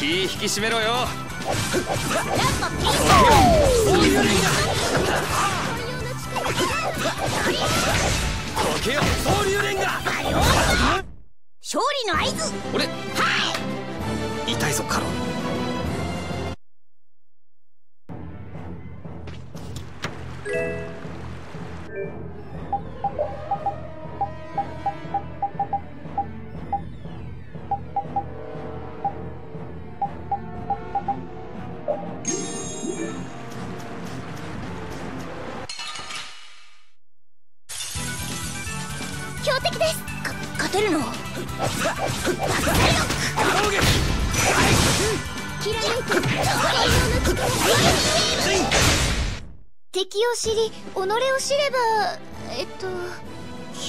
引き締めろよ。勝利の合図。俺、はい。痛いぞカロン。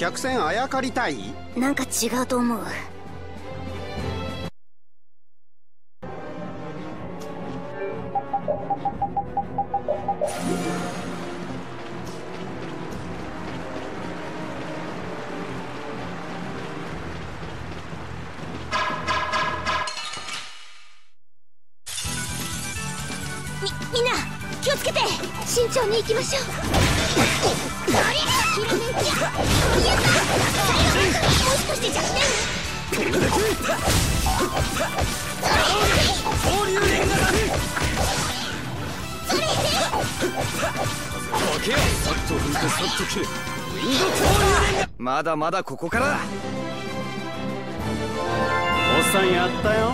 百戦あやかりたい？なんか違うと思う。みんな気をつけて慎重に行きましょう。まだまだここからだ。おっさんやったよ。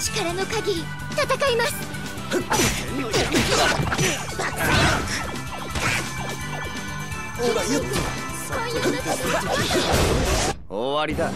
力の限り戦います。終わりだ。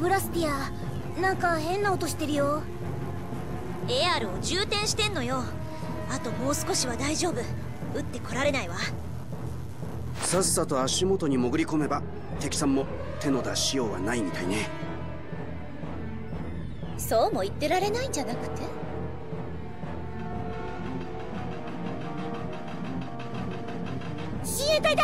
ブラスティア、なんか変な音してるよ。エアルを充填してんのよ。あともう少しは大丈夫。撃ってこられないわ。さっさと足元に潜り込めば敵さんも手の出しようはないみたいね。そうも言ってられないんじゃなくて。親衛隊だ。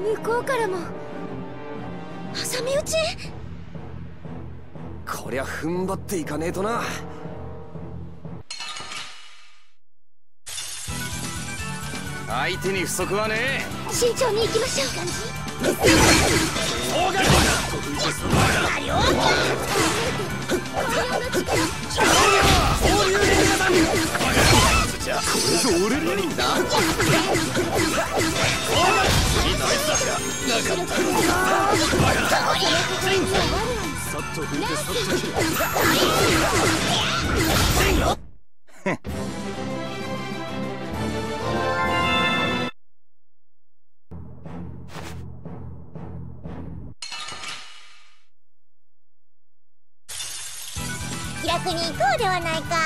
向こうからも挟み撃ち。こりゃ踏ん張っていかねえとな。相手に不足はねえ。慎重に行きましょう。気楽に行こうではないか。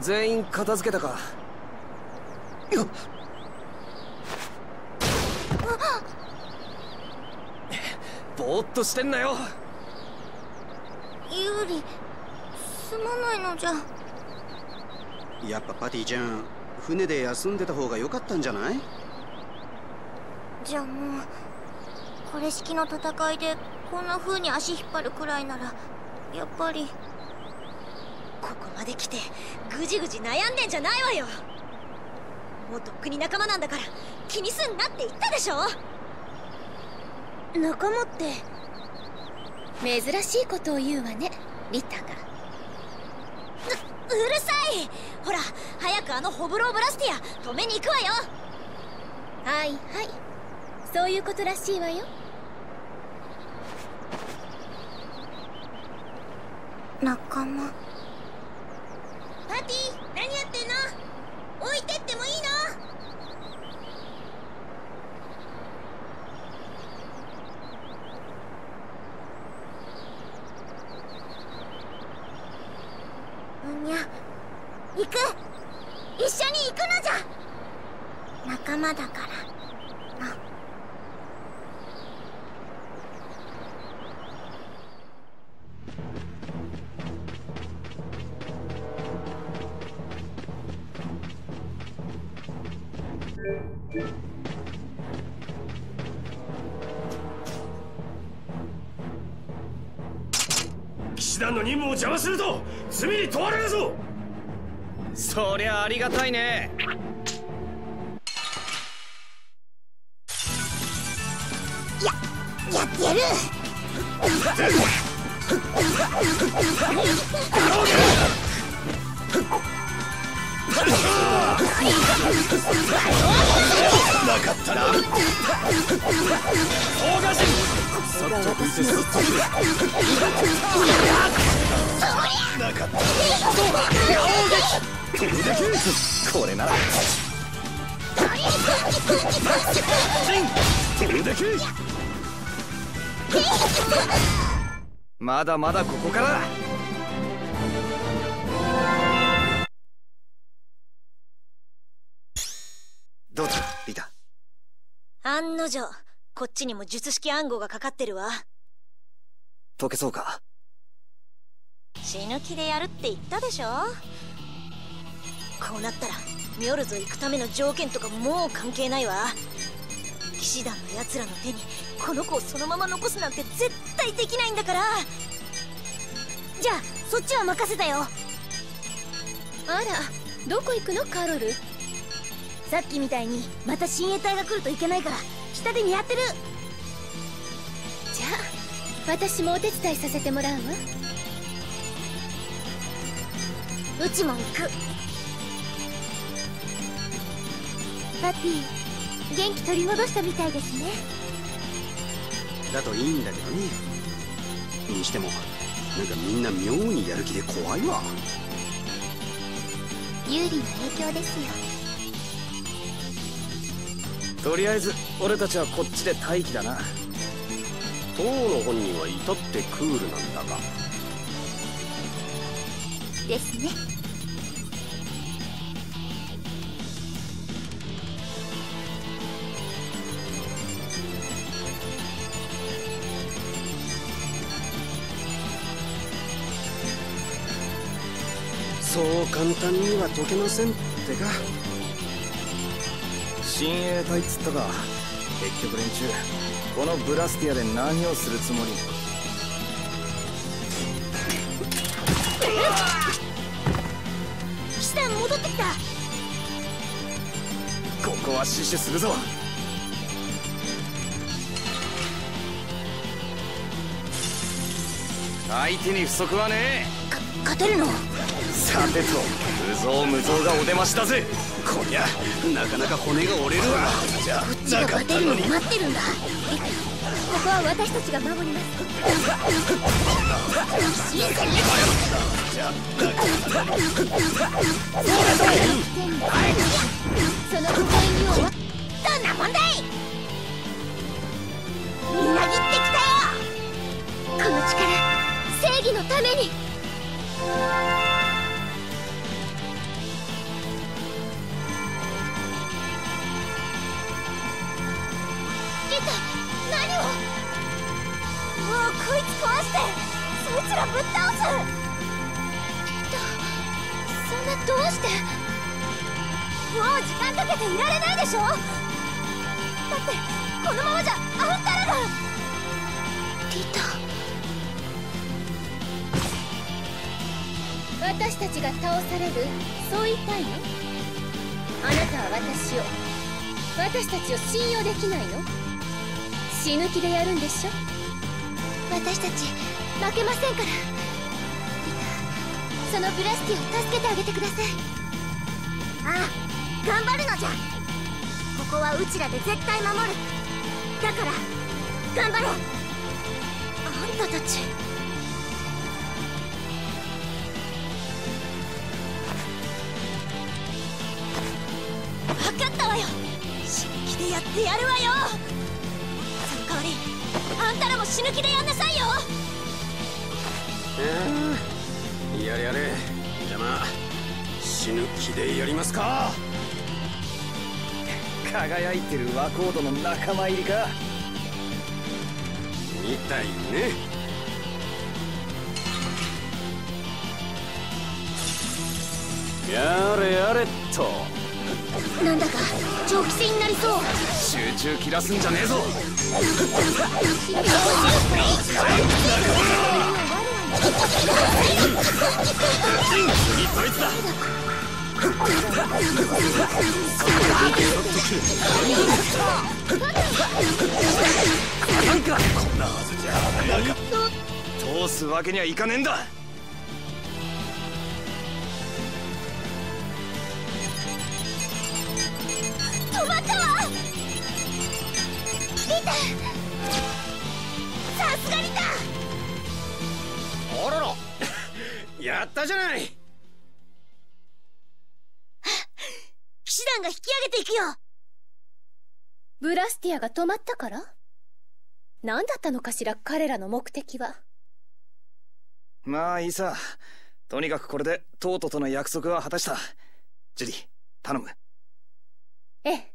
全員片付けたか。ぼーっとしてんなよ。ユーリ、すまないのじゃ。やっぱパティちゃん、船で休んでた方が良かったんじゃない？じゃあもう、これ式の戦いでこんな風に足引っ張るくらいなら、やっぱり。ここまで来てぐじぐじ悩んでんじゃないわよ。もうとっくに仲間なんだから気にすんなって言ったでしょ。仲間って珍しいことを言うわね、リタが。うるさい。ほら早くあのホブローブラスティア止めに行くわよ。はいはい、そういうことらしいわよ。仲間。パティ、何やってんの？置いてってもいいの？行く、一緒に行くのじゃ、仲間だからな。騎士団の任務を邪魔すると罪に問われるぞ。そりゃありがたいね。やってやる。なかったな。大菓子そっと見せそっと見せ。なかった。これなら。まだまだここから。どうだ、リタ。案の定。こっちにも術式暗号がかかってるわ。解けそうか？死ぬ気でやるって言ったでしょ。こうなったらミョルゾ行くための条件とかもう関係ないわ。騎士団のやつらの手にこの子をそのまま残すなんて絶対できないんだから。じゃあそっちは任せたよ。あら、どこ行くのカロル？さっきみたいにまた親衛隊が来るといけないから下で見張ってる。じゃあ私もお手伝いさせてもらうわ。うちも行く。パピー、元気取り戻したみたいですね。だといいんだけどね。にしてもなんかみんな妙にやる気で怖いわ。有利な影響ですよ。とりあえず俺たちはこっちで待機だな。当の本人は至ってクールなんだがですね。そう簡単には解けませんってか。親衛隊っつったか。結局連中このブラスティアで何をするつもり？騎士団戻ってきた。ここは死守するぞ。相手に不足はねえ。勝てるの？さてと無造がお出ましだぜ。こりゃなかなか骨が折れるわ。じゃあなかったのに待ってるんだ。ここは私たちが守ります。その不快に終わったな問題みなぎってきたよ。この力、正義のために。もうこいつ壊してそいつらぶっ倒す。そんなどうして。もう時間かけていられないでしょ。だってこのままじゃアフタラが。リタ、私たちが倒される、そう言いたいの？あなたは私たちを信用できないの？死ぬ気でやるんでしょ？私たち負けませんから。そのブラスティを助けてあげてください。ああ、頑張るのじゃ。ここはうちらで絶対守る。だから頑張ろう。あんたたちやってやるわよ。その代わりあんたらも死ぬ気でやんなさいよ。やれやれ。じゃあな。死ぬ気でやりますか。輝いてる和光度の仲間入りかみたいね。やれやれっと。なんだか長期戦になりそう。集中切らすんじゃねえぞ。通すわけにはいかねえんだ。あららやったじゃない。騎士団が引き上げていくよ。ブラスティアが止まったから？何だったのかしら彼らの目的は。まあいいさ、とにかくこれでトートとの約束は果たした。ジュリー頼む。ええ。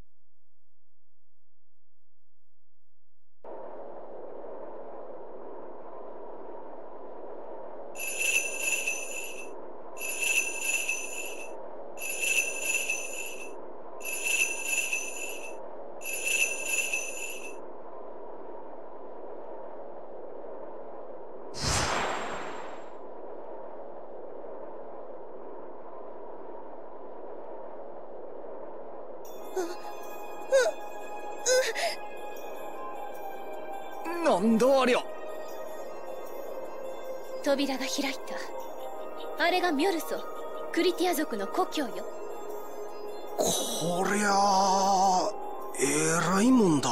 扉が開いた。あれがミョルソ、クリティア族の故郷よ。こりゃあえらいもんだ。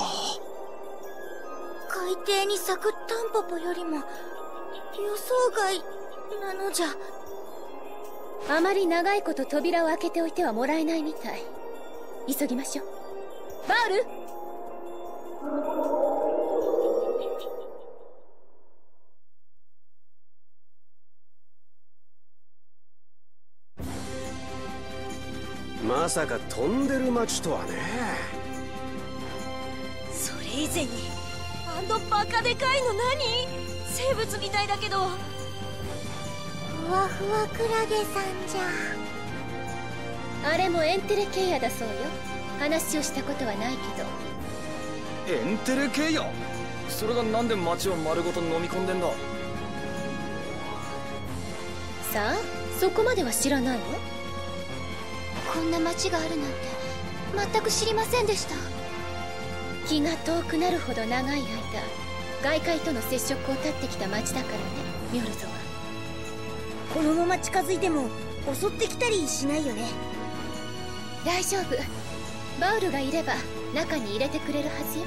海底に咲くタンポポよりも予想外なのじゃ。あまり長いこと扉を開けておいてはもらえないみたい。急ぎましょう。バールまさか飛んでる街とはね。それ以前にあのバカでかいの何？生物みたいだけど。ふわふわクラゲさんじゃ。あれもエンテレケイヤだそうよ。話をしたことはないけど。エンテレケイヤ？それがなんで街を丸ごと飲み込んでんだ。さあそこまでは知らないの？こんな町があるなんて全く知りませんでした。気が遠くなるほど長い間外界との接触を絶ってきた町だからね。ミョルゾはこのまま近づいても襲ってきたりしないよね。大丈夫、バウルがいれば中に入れてくれるはずよ。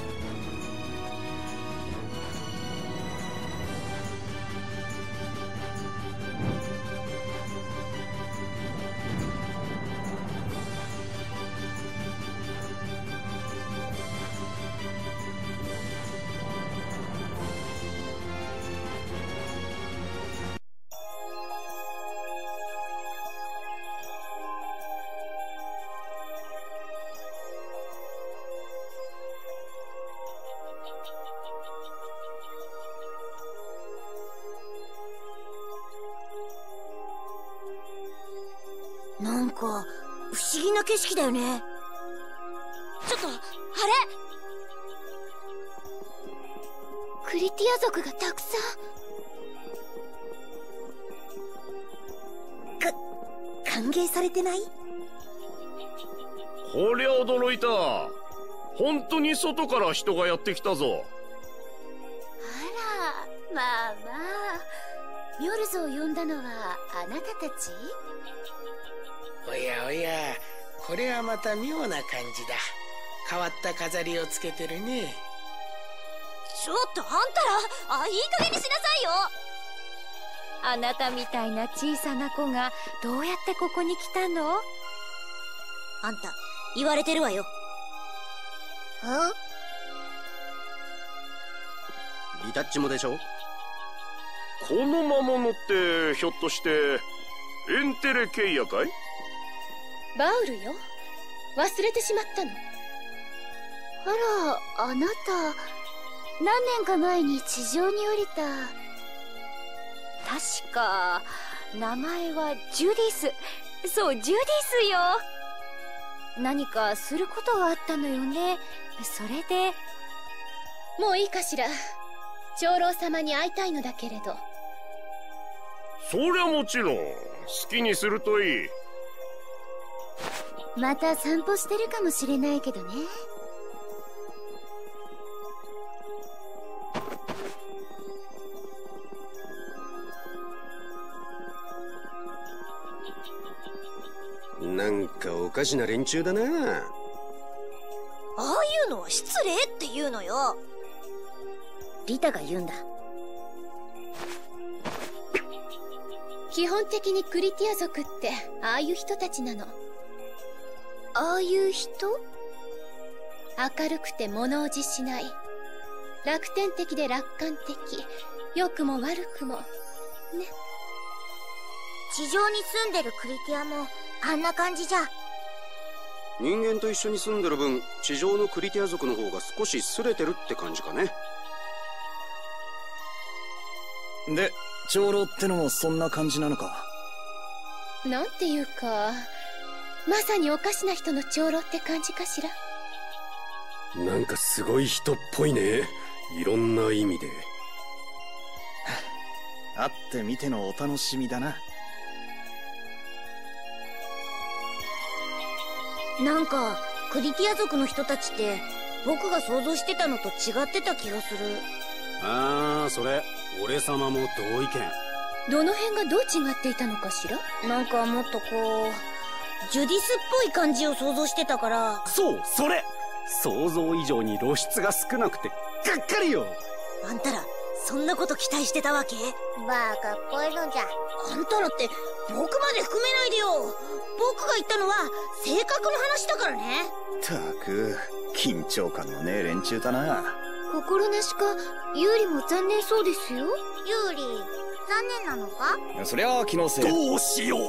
なんか不思議な景色だよね。ちょっとあれ、クリティア族がたくさん歓迎されてない。こりゃ驚いた。本当に外から人がやってきたぞ。あらまあまあ、ミョルゾを呼んだのはあなたたち？おやおや、これはまた妙な感じだ。変わった飾りをつけてるね。ちょっとあんたら、あ、いい加減にしなさいよ。あなたみたいな小さな子がどうやってここに来たの？あんた、言われてるわよ。ん？イタッチもでしょ？この魔物ってひょっとしてエンテレケイヤかい？バウルよ。忘れてしまったの。あら、あなた、何年か前に地上に降りた。確か、名前はジュディス。そう、ジュディスよ。何かすることがあったのよね。それで。もういいかしら。長老様に会いたいのだけれど。そりゃもちろん、好きにするといい。また散歩してるかもしれないけどね。なんかおかしな連中だな。ああいうのは失礼って言うのよ。リタが言うんだ。基本的にクリティア族ってああいう人たちなの。ああいう人？明るくて物おじしない。楽天的で楽観的。良くも悪くも。ね。地上に住んでるクリティアもあんな感じじゃ。人間と一緒に住んでる分、地上のクリティア族の方が少し擦れてるって感じかね。で、長老ってのもそんな感じなのか。なんていうか、まさにおかしな人の長老って感じかしら。なんかすごい人っぽいね。いろんな意味で。会ってみてのお楽しみだな。なんかクリティア族の人たちって僕が想像してたのと違ってた気がする。ああ、それ俺様も同意見。どの辺がどう違っていたのかしら。なんかもっとこうジュディスっぽい感じを想像してたから。そうそれ、想像以上に露出が少なくてがっかりよ。あんたらそんなこと期待してたわけ。バカっぽいのじゃ。あんたらって僕まで含めないでよ。僕が言ったのは性格の話だからね。ったく緊張感のねえ連中だな。心なしかユーリも残念そうですよ。ユーリ残念なのか。そりゃあ気のせい。どうしよう。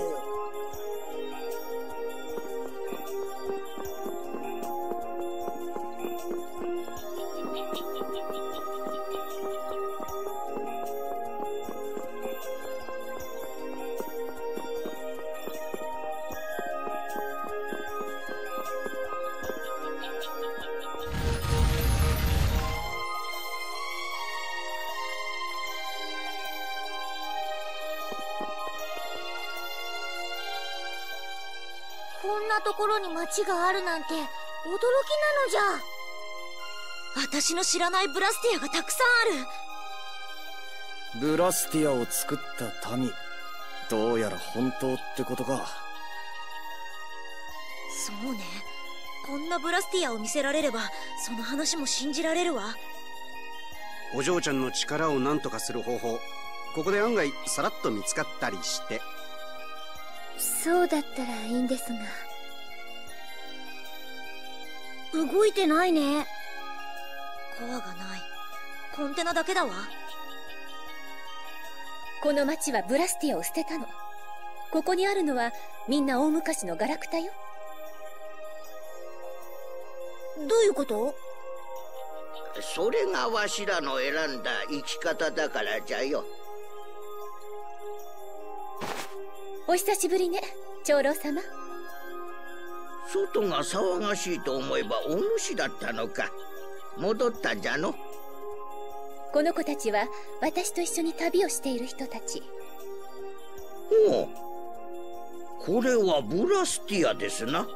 街があるなんて驚きなのじゃ。私の知らないブラスティアがたくさんある。ブラスティアを作った民、どうやら本当ってことか。そうね、こんなブラスティアを見せられればその話も信じられるわ。お嬢ちゃんの力を何とかする方法、ここで案外さらっと見つかったりして。そうだったらいいんですが。動いてないね。コアがない。コンテナだけだわ。この町はブラスティアを捨てたの。ここにあるのはみんな大昔のガラクタよ。どういうこと？それがわしらの選んだ生き方だからじゃよ。お久しぶりね、長老様。外が騒がしいと思えばお主だったのか。戻ったんじゃの。この子たちは私と一緒に旅をしている人たち。おう、これはブラスティアですな。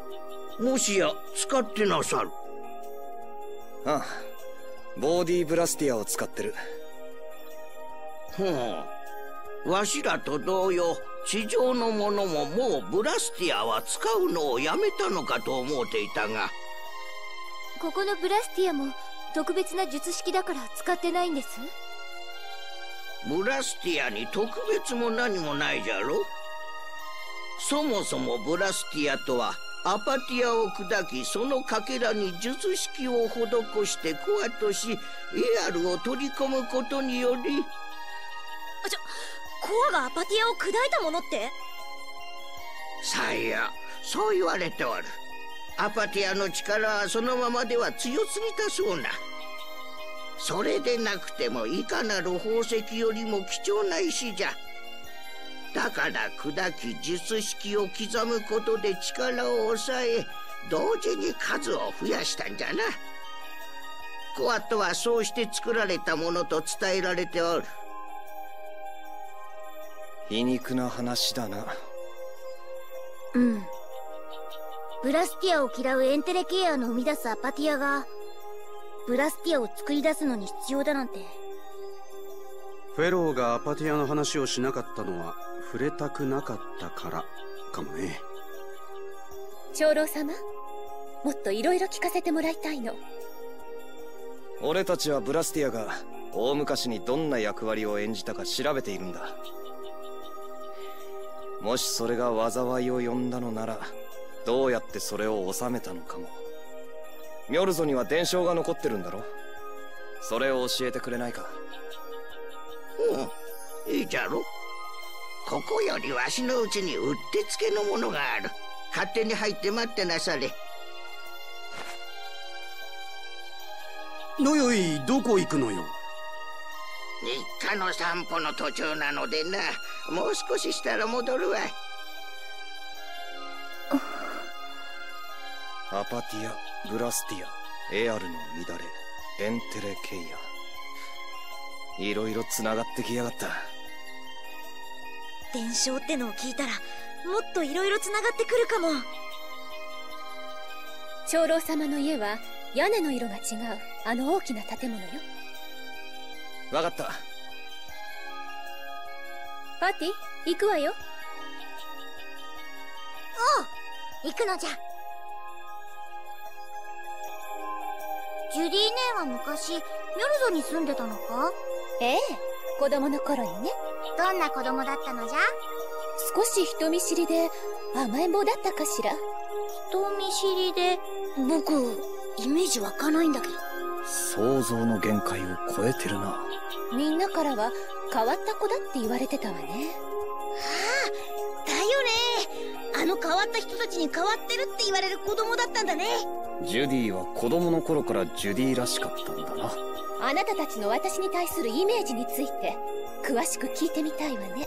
もしや使ってなさる。ああ、ボーディブラスティアを使ってる。わしらと同様、地上のものももうブラスティアは使うのをやめたのかと思っていたが。ここのブラスティアも特別な術式だから使ってないんです。ブラスティアに特別も何もないじゃろ。そもそもブラスティアとはアパティアを砕き、そのかけらに術式を施してコアとしエアルを取り込むことにより。あ、コアがアパティアを砕いたものって？さあや、そう言われておる。アパティアの力はそのままでは強すぎたそうな。それでなくてもいかなる宝石よりも貴重な石じゃ。だから砕き術式を刻むことで力を抑え、同時に数を増やしたんじゃな。コアットはそうして作られたものと伝えられておる。皮肉な話だな。うん。ブラスティアを嫌うエンテレケアの生み出すアパティアがブラスティアを作り出すのに必要だなんて。フェローがアパティアの話をしなかったのは触れたくなかったからかもね。長老様、もっといろいろ聞かせてもらいたいの。俺たちはブラスティアが大昔にどんな役割を演じたか調べているんだ。もしそれが災いを呼んだのなら、どうやってそれを収めたのかも。ミョルゾには伝承が残ってるんだろ。それを教えてくれないか。うん、いいじゃろ。ここよりわしのうちにうってつけのものがある。勝手に入って待ってなされ。のよい、どこ行くのよ。日課の散歩の途中なのでな。もう少ししたら戻るわ。アパティア、ブラスティア、エアルの乱れ、エンテレケイア、いろいろつながってきやがった。伝承ってのを聞いたらもっといろいろつながってくるかも。長老様の家は屋根の色が違うあの大きな建物よ。わかった。パティ、行くわよ。おう、行くのじゃ。ジュリー姉は昔ミョルゾに住んでたのか。ええ、子供の頃にね。どんな子供だったのじゃ。少し人見知りで甘えん坊だったかしら。人見知りで、僕イメージ湧かないんだけど。想像の限界を超えてるな。みんなからは変わった子だって言われてたわね。はあ、だよね。あの変わった人たちに変わってるって言われる子供だったんだね。ジュディは子供の頃からジュディらしかったんだな。あなたたちの私に対するイメージについて詳しく聞いてみたいわね。